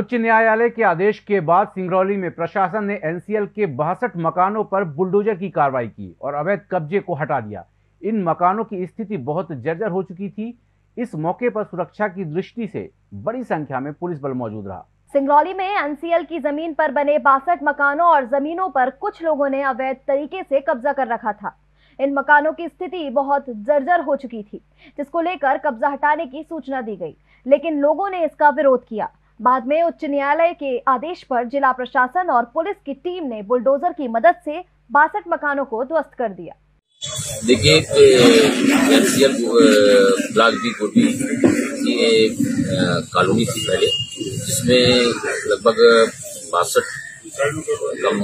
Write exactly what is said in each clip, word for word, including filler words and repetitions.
उच्च न्यायालय के आदेश के बाद सिंगरौली में प्रशासन ने एन सी एल के बासठ मकानों पर बुलडोजर की कार्रवाई की और अवैध कब्जे को हटा दिया। इन मकानों की स्थिति बहुत जर्जर हो चुकी थी। इस मौके पर सुरक्षा की दृष्टि से बड़ी संख्या में पुलिस बल मौजूद रहा। सिंगरौली में एन सी एल की जमीन पर बने बासठ मकानों और जमीनों पर कुछ लोगों ने अवैध तरीके से कब्जा कर रखा था। इन मकानों की स्थिति बहुत जर्जर हो चुकी थी, जिसको लेकर कब्जा हटाने की सूचना दी गई, लेकिन लोगों ने इसका विरोध किया। बाद में उच्च न्यायालय के आदेश पर जिला प्रशासन और पुलिस की टीम ने बुलडोजर की मदद से बासठ मकानों को ध्वस्त कर दिया। देखिए, N C L block B को भी कॉलोनी थी पहले, जिसमें लगभग बासठ कम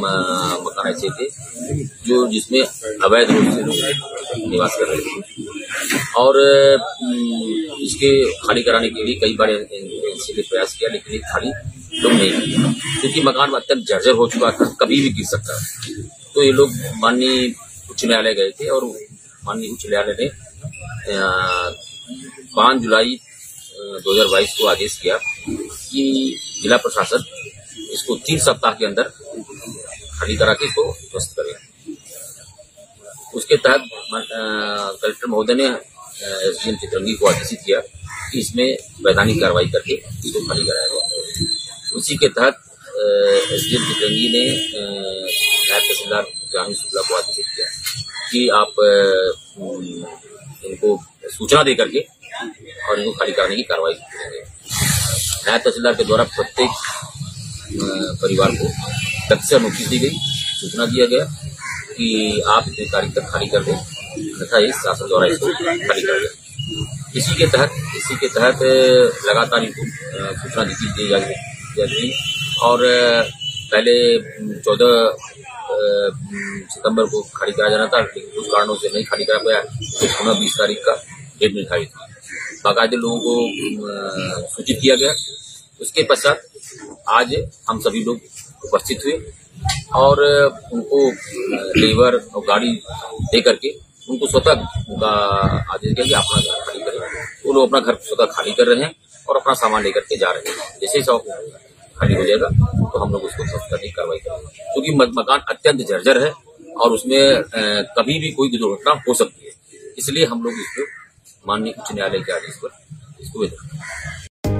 मकान ऐसे थे जो जिसमें अवैध रूप से लोग निवास कर रहे थे और इसके खाली कराने के लिए कई बार एन सी एल ने प्रयास किया, लेकिन खाली लोग नहीं किया क्योंकि मकान अत्यंत जर्जर हो चुका था, कभी भी गिर सकता है। तो ये लोग माननीय उच्च न्यायालय गए थे और माननीय उच्च न्यायालय ने पाँच जुलाई दो हजार बाईस को आदेश किया कि जिला प्रशासन इसको तीन सप्ताह के अंदर खाली करा के इसको ध्वस्त करें। उसके तहत कलेक्टर महोदय ने एस डी एम चित्रंगी को आदेशित किया कि इसमें वैधानिक कार्रवाई करके इसको खाली कराया गया। उसी के तहत एस डी एम चित्रंगी ने नायब तहसीलदार ग्रामीण शुक्ला को आदेशित किया कि आप इनको सूचना दे करके और इनको खाली कराने की कार्रवाई करेंगे। नायब तहसीलदार के द्वारा प्रत्येक परिवार को तक से नोटिस दी गई, सूचना दिया गया कि आप इतने तारीख तक खाली कर दें, अन्यथा इस शासन द्वारा इसको खाली कर दें। इसी के तहत इसी के तहत लगातार इनको सूचना दी गई और पहले चौदह सितंबर को खाली कराया जाना था, लेकिन कुछ कारणों से नहीं खाली करा पाया। सोलह बीस तारीख का डेट निर्धारित था। बाकायदे लोगों को सूचित किया गया। उसके पश्चात आज हम सभी लोग उपस्थित हुए और उनको लेबर और गाड़ी दे करके उनको स्वतः उनका आदेश दिया कि अपना घर खाली करें। वो लोग अपना घर स्वतः खाली कर रहे हैं और अपना सामान लेकर के जा रहे हैं। जैसे ही शौक खाली हो जाएगा तो हम लोग उसको ध्वस्त करने की कार्रवाई करेंगे, क्योंकि मकान अत्यंत जर्जर है और उसमें कभी भी कोई दुर्घटना हो सकती है। इसलिए हम लोग इसको माननीय उच्च न्यायालय के आदेश पर इसको विधायक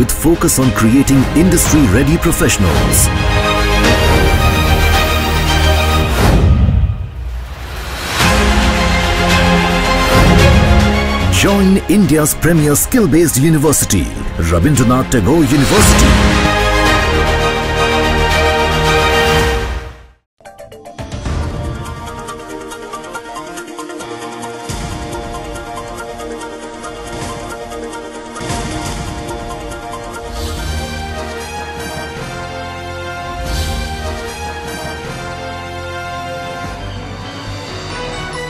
with focus on creating industry-ready professionals. Join India's premier skill-based university, Rabindranath Tagore University.